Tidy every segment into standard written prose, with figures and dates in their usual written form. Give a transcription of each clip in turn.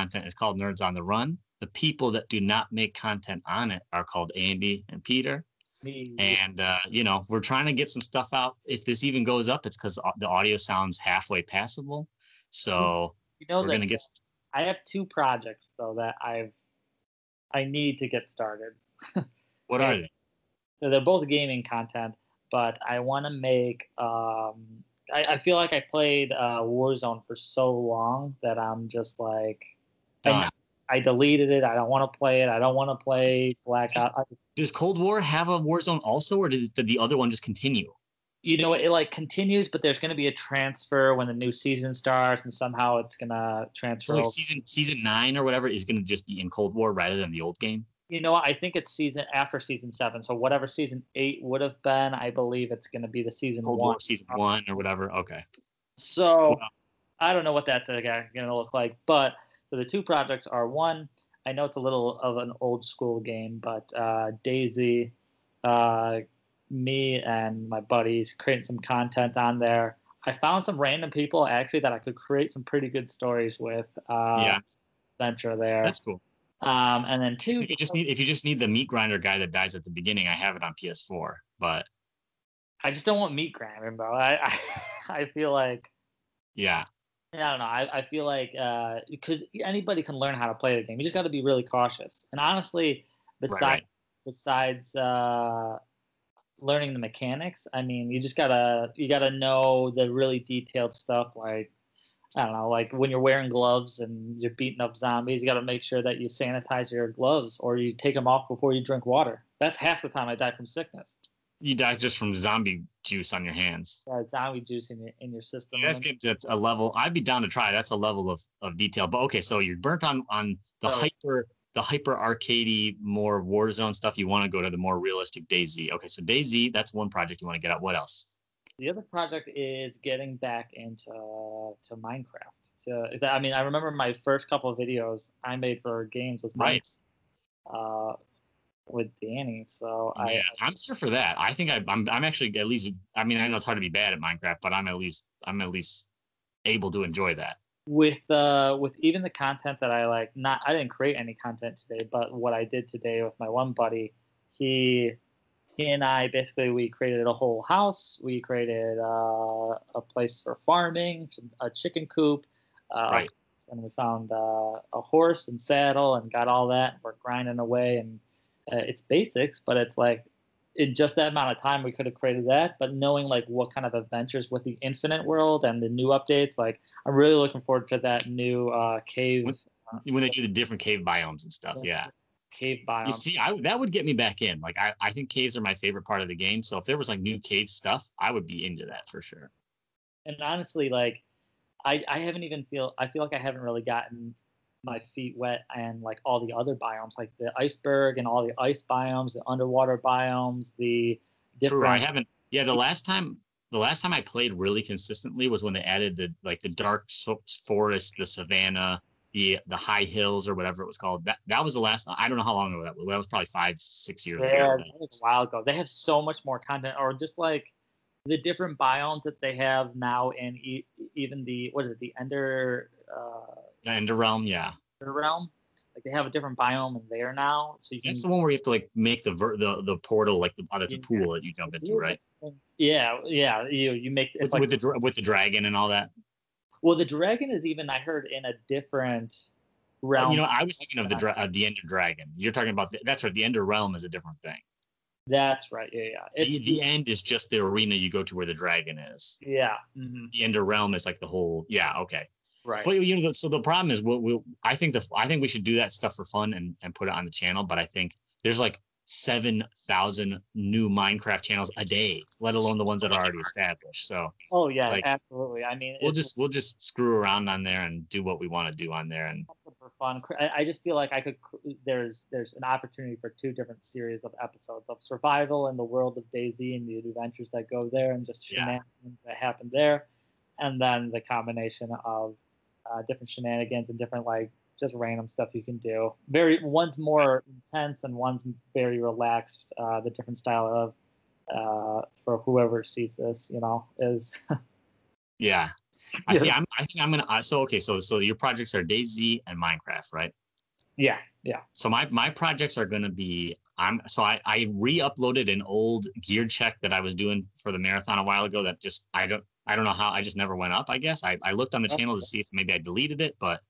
content is called Nerds on the Run. The people that do not make content on it are called Andy and Peter. Me. And, you know, we're trying to get some stuff out. If this even goes up, it's because the audio sounds halfway passable. So you know, we're going to get... I have two projects, though, that I need to get started. What are they? So they're both gaming content, but I want to make... I feel like I played Warzone for so long that I'm just like... I deleted it. I don't want to play it. I don't want to play Blackout. Does Cold War have a Warzone also, or did the other one just continue? You know, it like continues, but there's going to be a transfer when the new season starts, and somehow it's going to transfer. So like season 9 or whatever is going to just be in Cold War rather than the old game? You know, I think it's after season 7. So whatever season 8 would have been, I believe it's going to be the Cold War season 1 or whatever. Okay. So wow. I don't know what that's going to look like, but... So the two projects are, one, I know it's a little of an old school game, but DayZ, me and my buddies creating some content on there. I found some random people, actually, that I could create some pretty good stories with. Venture there. That's cool. And then two... If you just need the meat grinder guy that dies at the beginning, I have it on PS4, but... I just don't want meat grinding, bro. I feel like... Yeah. I don't know. I feel like because anybody can learn how to play the game. You just got to be really cautious. And honestly, besides learning the mechanics, I mean, you just gotta know the really detailed stuff. Like, I don't know, like when you're wearing gloves and you're beating up zombies, you got to make sure that you sanitize your gloves or you take them off before you drink water. That's half the time I die from sickness. You die just from zombie juice on your hands. Yeah, zombie juice in your system. Yeah, that's a level. I'd be down to try. That's a level of detail. But okay, so you're burnt on the hyper arcadey, more Warzone stuff. You want to go to the more realistic DayZ. Okay, so DayZ, that's one project you want to get out. What else? The other project is getting back into Minecraft. I remember my first couple of videos I made for games was Minecraft. Right. With Danny, so yeah, I'm here for that. I think I'm actually at least. I mean, I know it's hard to be bad at Minecraft, but I'm at least able to enjoy that. With even the content that I like, I didn't create any content today, but what I did today with my one buddy, he and I basically we created a whole house. We created a place for farming, a chicken coop, right? And we found a horse and saddle and got all that. We're grinding away and. It's basics, but it's like in just that amount of time we could have created that. But knowing like what kind of adventures with the infinite world and the new updates, like I'm really looking forward to that new cave. When they do the different cave biomes and stuff, yeah. Cave biomes. You see, that would get me back in. Like I think caves are my favorite part of the game. So if there was like new cave stuff, I would be into that for sure. And honestly, like I feel like I haven't really gotten my feet wet and like all the other biomes, like the iceberg and all the ice biomes, the underwater biomes, the different. True, I haven't. Yeah, the last time I played really consistently was when they added the dark forest, the savanna, the high hills or whatever it was called. That was the last. I don't know how long ago that was. That was probably 5-6 years ago. Yeah, that was a while ago. They have so much more content, or just like the different biomes that they have now, and even the Ender. The Ender Realm, yeah. Ender Realm, like they have a different biome in there now. So that's the one where you have to like make the portal, like that's a pool that you jump into, right? Yeah. You make it's like, with the dragon and all that. Well, the dragon is even I heard in a different realm. You know, I was thinking of the Ender Dragon. You're talking about that's right. The Ender Realm is a different thing. That's right. Yeah. The end is just the arena you go to where the dragon is. Yeah. Mm-hmm. The Ender Realm is like the whole. Yeah. Okay. Right. But you know, so the problem is, I think we should do that stuff for fun and put it on the channel. But I think there's like 7,000 new Minecraft channels a day, let alone the ones that are already established. So. Oh yeah, like, absolutely. I mean, we'll just screw around on there and do what we want to do on there and. For fun, I just feel like I could. There's an opportunity for two different series of episodes of survival in the world of DayZ and the adventures that go there and just shenanigans that happen there, and then the combination of. Different shenanigans and different like just random stuff you can do. One's more intense and one's very relaxed. The different style of for whoever sees this, you know, is. Yeah, I see. I'm I think I'm going to, so your projects are DayZ and Minecraft, right? Yeah. Yeah. So my projects are going to be, I re-uploaded an old gear check that I was doing for the marathon a while ago that just, I don't know how, I just never went up, I guess. I looked on the channel to see if maybe I deleted it, but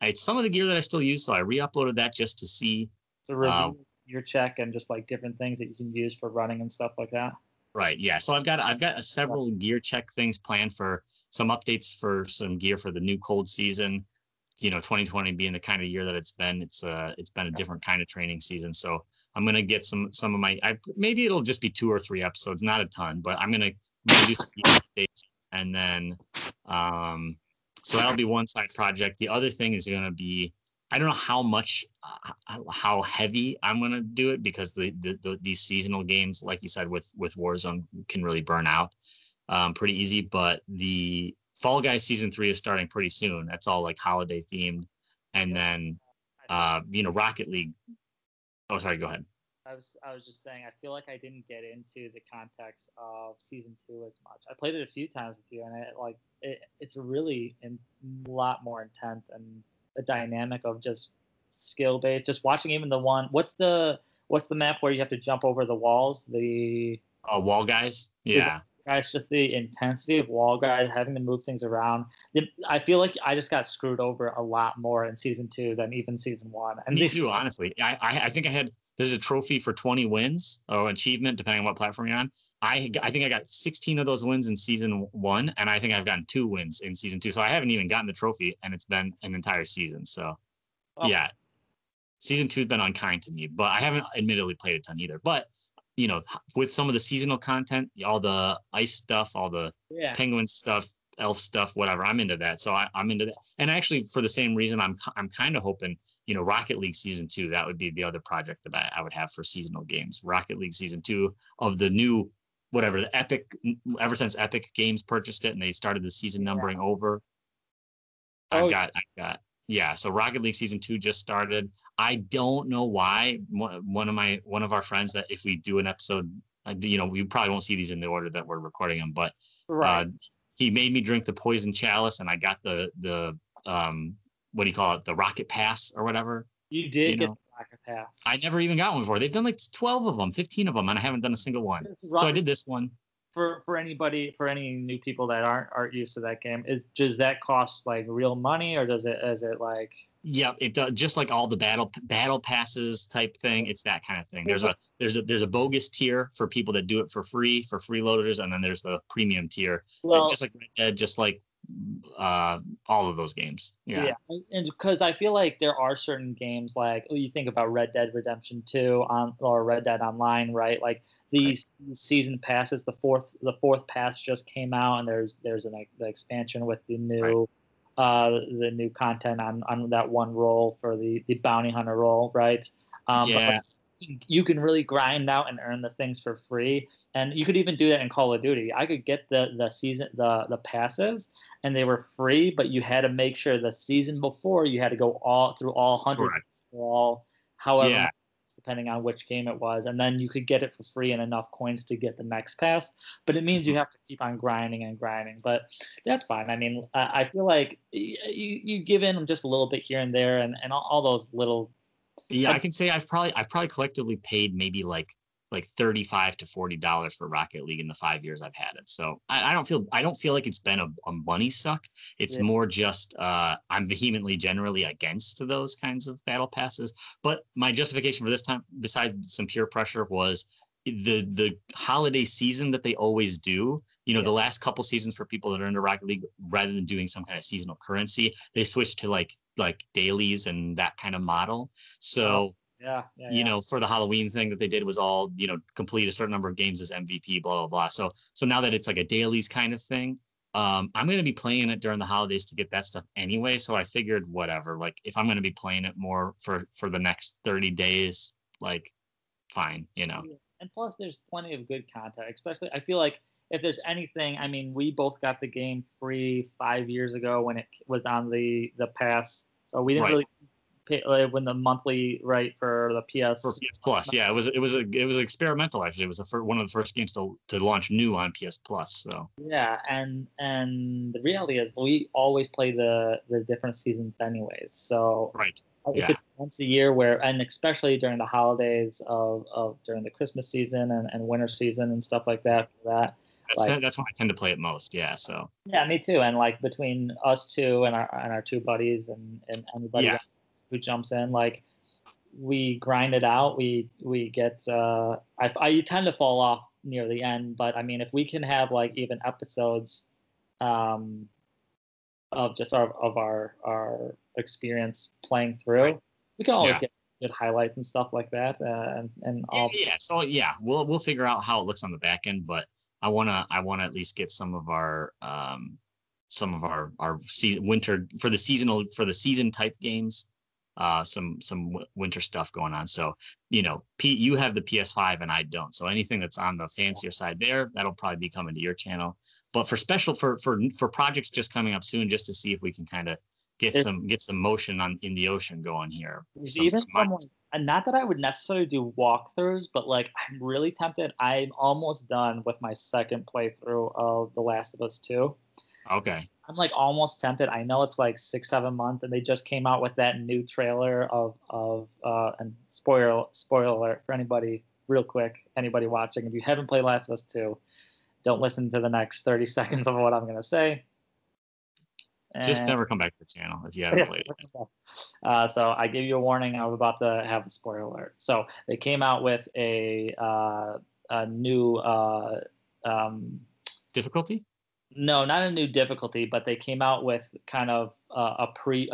it's some of the gear that I still use. So I re-uploaded that just to see. To review gear check and just like different things that you can use for running and stuff like that. Right. Yeah. So I've got several gear check things planned for some updates for some gear for the new cold season. You know, 2020 being the kind of year that it's been, it's been a different kind of training season. So I'm going to get some of my, maybe it'll just be 2 or 3 episodes, not a ton, but I'm going to do some updates. And then, so that'll be one side project. The other thing is going to be, I don't know how much, how heavy I'm going to do it, because these seasonal games, like you said, with Warzone can really burn out pretty easy, but the Fall Guys Season 3 is starting pretty soon. That's all like holiday themed. And then, Rocket League. Oh, sorry, go ahead. I was just saying, I feel like I didn't get into the context of Season 2 as much. I played it a few times with you, and it's really a lot more intense, and the dynamic of just skill-based, just watching even the one. What's the map where you have to jump over the walls? The Wall Guys? Yeah. It's just the intensity of Wall Guys, having to move things around. I feel like I just got screwed over a lot more in Season 2 than even Season 1. And me too, honestly. I think I had, there's a trophy for 20 wins or achievement, depending on what platform you're on. I think I got 16 of those wins in Season 1, and I think I've gotten 2 wins in Season 2. So I haven't even gotten the trophy, and it's been an entire season. So, yeah. Season 2 has been unkind to me, but I haven't admittedly played a ton either. But you know, with some of the seasonal content, all the ice stuff, all the penguin stuff, elf stuff, whatever, I'm into that. So I'm into that. And actually, for the same reason, I'm kind of hoping, you know, Rocket League Season 2, that would be the other project that I would have for seasonal games. Rocket League Season 2 of the new, whatever, the Epic, ever since Epic Games purchased it and they started the season numbering over. So Rocket League Season 2 just started. I don't know why. One of our friends that if we do an episode, you know, we probably won't see these in the order that we're recording them, but he made me drink the poison chalice, and I got the what do you call it? The rocket pass or whatever. You did get the rocket pass. I never even got one before. They've done like 12 of them, 15 of them, and I haven't done a single one. So I did this one. For any new people that aren't used to that game, does that cost like real money, or is it like? Yeah, it does. Just like all the battle passes type thing, it's that kind of thing. There's a bogus tier for people that do it for free, for freeloaders, and then there's the premium tier, just like Red Dead, just like all of those games. Yeah, and because I feel like there are certain games like you think about Red Dead Redemption 2 or Red Dead Online, right? Like. These season passes, the fourth pass just came out, and there's the expansion with the new the new content on that one role for the bounty hunter role, right? You can really grind out and earn the things for free, and you could even do that in Call of Duty. I could get the season the passes, and they were free, but you had to make sure the season before you had to go through all 100, depending on which game it was, and then you could get it for free and enough coins to get the next pass. But it means you have to keep on grinding, but that's fine. I mean, I feel like you give in just a little bit here and there, and all those little. Yeah, I can say I've probably collectively paid maybe like $35 to $40 for Rocket League in the 5 years I've had it. So I don't feel like it's been a money suck. It's more just I'm vehemently generally against those kinds of battle passes. But my justification for this time, besides some peer pressure, was the holiday season that they always do. You know, the last couple seasons for people that are into Rocket League, rather than doing some kind of seasonal currency, they switched to like dailies and that kind of model. So. Know, for the Halloween thing that they did was all, you know, complete a certain number of games as MVP, blah, blah, blah. So now that it's like a dailies kind of thing, I'm going to be playing it during the holidays to get that stuff anyway. So I figured whatever, like if I'm going to be playing it more for the next 30 days, like fine, you know. And plus there's plenty of good content, especially I feel like if there's anything, I mean, we both got the game free 5 years ago when it was on the pass. So we didn't really when the monthly rate for the PS Plus. Yeah, it was experimental actually. It was one of the first games to launch new on PS Plus. So yeah, and the reality is we always play the different seasons anyways. So right. If it's once a year and especially during the holidays during the Christmas season and winter season and stuff like that. That's when I tend to play it most. Yeah. So yeah, me too. And like between us two and our two buddies and anybody else who jumps in, like we grind it out. We get, I tend to fall off near the end, but I mean, if we can have like even episodes, of just our experience playing through, we can always get good highlights and stuff like that. And all. Yeah. So yeah, we'll figure out how it looks on the back end, but I wanna at least get some of our season winter for the season type games, some winter stuff going on. So Pete, you have the PS5 and I don't. So anything that's on the fancier side there, that'll probably be coming to your channel. But for special for projects just coming up soon, just to see if we can kind of get some motion in the ocean going here. And not that I would necessarily do walkthroughs, but like I'm really tempted. I'm almost done with my second playthrough of The Last of Us 2. Okay. I'm like almost tempted. I know it's like 6-7 months, and they just came out with that new trailer and spoiler alert for anybody real quick. Anybody watching, if you haven't played Last of Us 2, don't listen to the next 30 seconds of what I'm gonna say. Just never come back to the channel if you haven't played it. So I give you a warning. I'm about to have a spoiler alert. So they came out with a new difficulty. No, not a new difficulty, but they came out with kind of a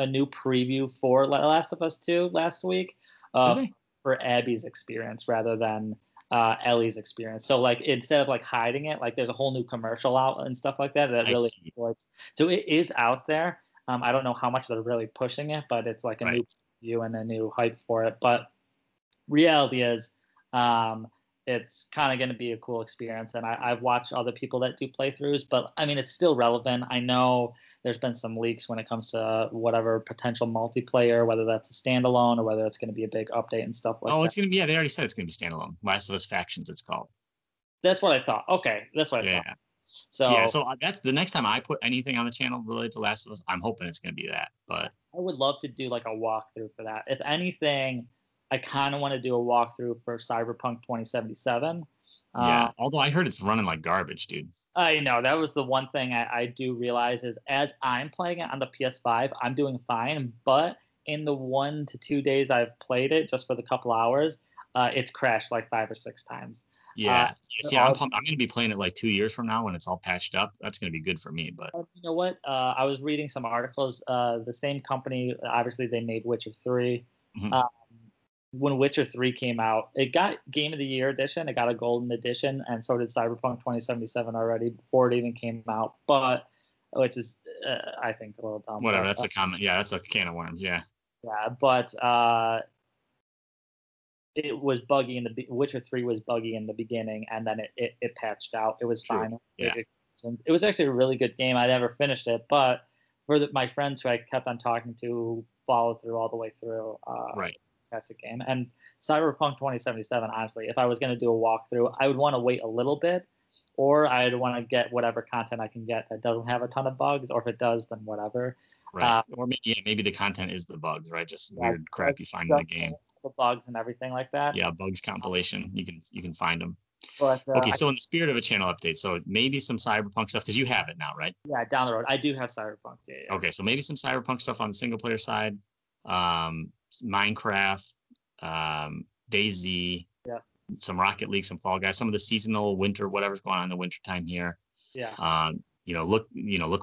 new preview for Last of Us 2 last week for Abby's experience rather than Ellie's experience. So like instead of like hiding it, like there's a whole new commercial out and stuff like that really supports. So it is out there. I don't know how much they're really pushing it, but it's like a new preview and a new hype for it. But reality is it's kind of going to be a cool experience. And I've watched other people that do playthroughs, but I mean it's still relevant. I know there's been some leaks when it comes to whatever potential multiplayer, whether that's a standalone or whether it's going to be a big update and stuff like that. Oh, it's going to be, they already said it's going to be standalone. Last of Us Factions, it's called. That's what I thought. Okay, that's what I thought. So that's the next time I put anything on the channel related to Last of Us, I'm hoping it's going to be that. But I would love to do like a walkthrough for that. If anything, I kind of want to do a walkthrough for Cyberpunk 2077. Although I heard it's running like garbage, dude. I know. That was the one thing I do realize is as I'm playing it on the PS5, I'm doing fine. But in the 1 to 2 days I've played it, just for the couple hours, it's crashed like 5 or 6 times. Yeah. I'm going to be playing it like 2 years from now when it's all patched up. That's going to be good for me. But you know what? I was reading some articles. The same company, obviously, they made Witcher 3. Mm-hmm. When Witcher 3 came out, it got Game of the Year edition, it got a golden edition, and so did Cyberpunk 2077 already before it even came out, which is, I think, a little dumb. Whatever, that's a comment. Yeah, that's a can of worms, yeah. Yeah, but it was buggy in the Witcher 3 was buggy in the beginning, and then it patched out. It was fine. Yeah. It was actually a really good game. I never finished it, but for my friends who I kept on talking to followed through all the way through. Fantastic game. And Cyberpunk 2077, honestly, if I was going to do a walkthrough, I would want to wait a little bit, or I'd want to get whatever content I can get that doesn't have a ton of bugs, or if it does, then whatever. Right. Or maybe the content is the bugs, right? Just weird crap you find in the game. The bugs and everything like that. Yeah, bugs compilation. You can find them. But, okay, so in the spirit of a channel update, so maybe some Cyberpunk stuff, because you have it now, right? Yeah, down the road. I do have Cyberpunk. Yeah. Okay, so maybe some Cyberpunk stuff on the single player side. Minecraft, DayZ, some Rocket League, some Fall Guys, some of the seasonal winter, whatever's going on in the wintertime here. Yeah. Look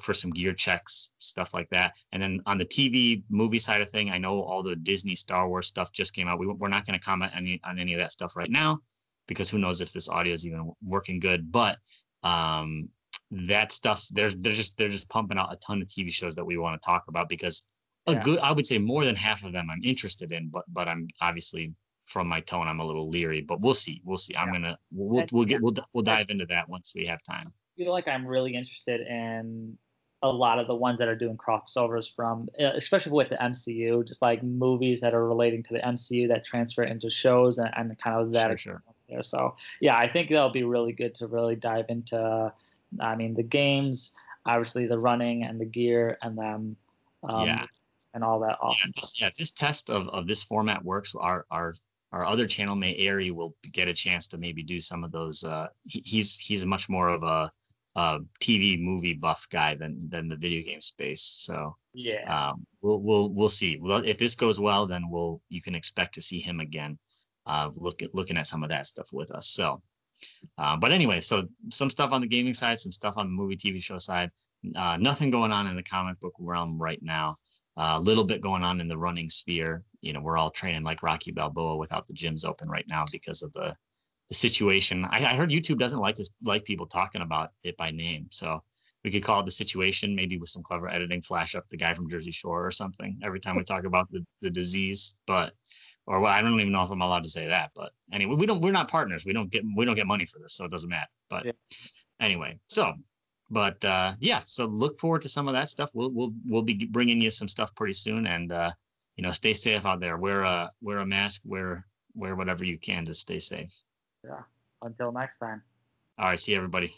for some gear checks, stuff like that. And then on the TV movie side of thing, I know all the Disney Star Wars stuff just came out. We're not going to comment on any of that stuff right now, because who knows if this audio is even working good. But that stuff, they're just pumping out a ton of TV shows that we want to talk about, because I would say more than half of them I'm interested in, but I'm obviously, from my tone, I'm a little leery. But we'll see. We'll dive into that once we have time. I feel like I'm really interested in a lot of the ones that are doing crossovers from, especially with the MCU, just like movies that are relating to the MCU that transfer into shows and kind of that. Sure. So yeah, I think that'll be really good to really dive into, I mean, the games, obviously the running and the gear and then and all that awesome stuff. Yeah, if this test of this format works, our other channel, May Airy, will get a chance to maybe do some of those. He's much more of a TV movie buff guy than the video game space. So yeah, we'll see. Well, if this goes well, then you can expect to see him again. Looking at some of that stuff with us. So, but anyway, so some stuff on the gaming side, some stuff on the movie TV show side. Nothing going on in the comic book realm right now. A little bit going on in the running sphere. You know, we're all training like Rocky Balboa without the gyms open right now because of the situation. I heard YouTube doesn't like this, like people talking about it by name. So we could call it the situation, maybe with some clever editing, flash up the guy from Jersey Shore or something every time we talk about the disease. But, or well, I don't even know if I'm allowed to say that, but anyway, we're not partners. We don't get money for this. So it doesn't matter, but anyway, so look forward to some of that stuff. We'll be bringing you some stuff pretty soon and, you know, stay safe out there. Wear a mask, wear whatever you can to stay safe. Yeah. Until next time. All right. See you, everybody.